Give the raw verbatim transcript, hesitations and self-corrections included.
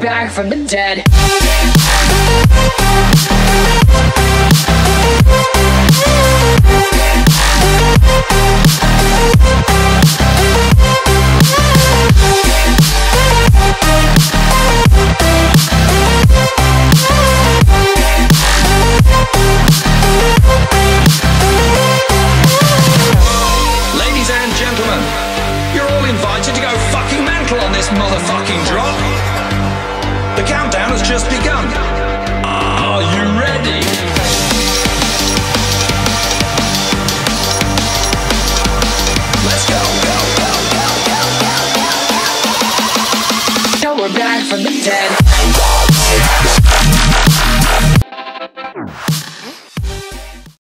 back from the dead.